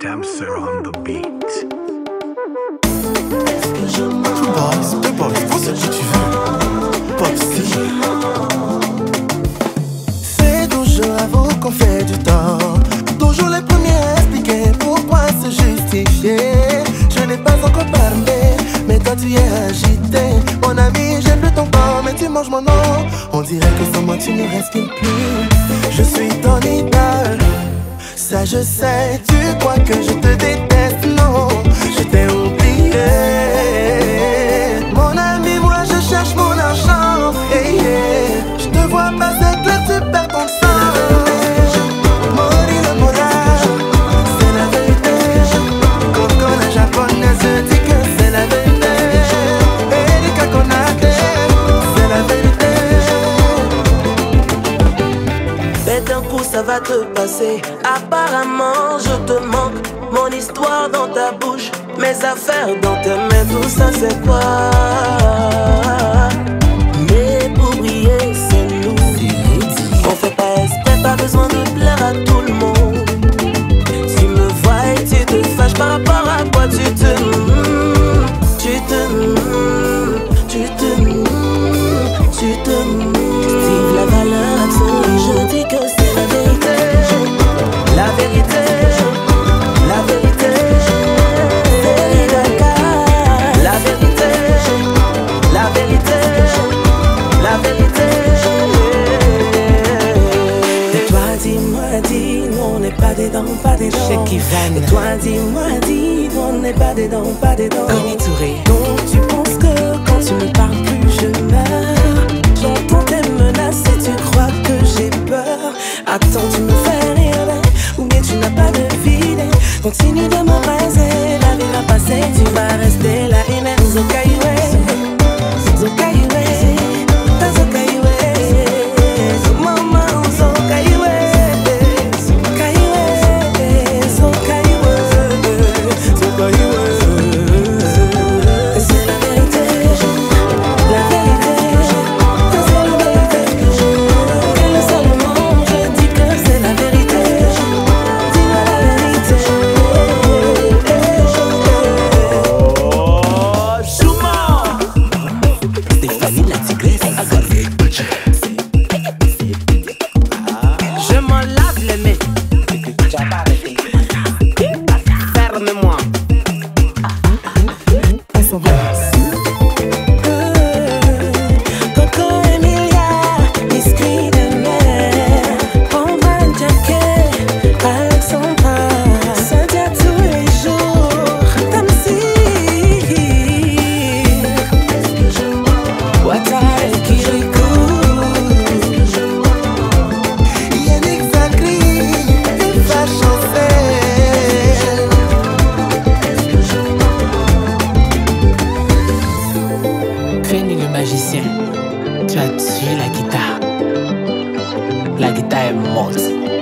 Damser on the beat. Pop, ce que tu veux. Pop, c'est toujours à vous qu'on fait du tort. Toujours les premiers à expliquer pourquoi se justifier. Je n'ai pas encore parlé, mais toi tu es agité. Mon ami, j'aime plus ton corps, mais tu manges mon nom. On dirait que sans moi tu ne respires plus. Je suis ton idole, ça je sais. Tu crois que je te déteste, non, je t'ai oublié. Mon ami, moi je cherche mon argent, hey, yeah. Je te vois pas être clair, tu perds ton sang. Ça va te passer, apparemment je te manque. Mon histoire dans ta bouche, mes affaires dans tes mains, tout ça c'est quoi? Mais pour briller c'est nous. On fait pas exprès, pas besoin de plaire à tout le monde. Tu me vois et tu te fâches par rapport à quoi tu te Et toi dis-moi, dis-moi, on n'est pas dedans, pas dedans. Donc tu penses que quand tu me parles plus je meurs. J'entends tes menaces et tu crois que j'ai peur. Attends, tu me fais rire, ou bien tu n'as pas deviné. Continue de m'embrasser, la vie va passer, tu vas rester là. It's okay, it's okay, it's okay. Tu as tué la guitare est morte.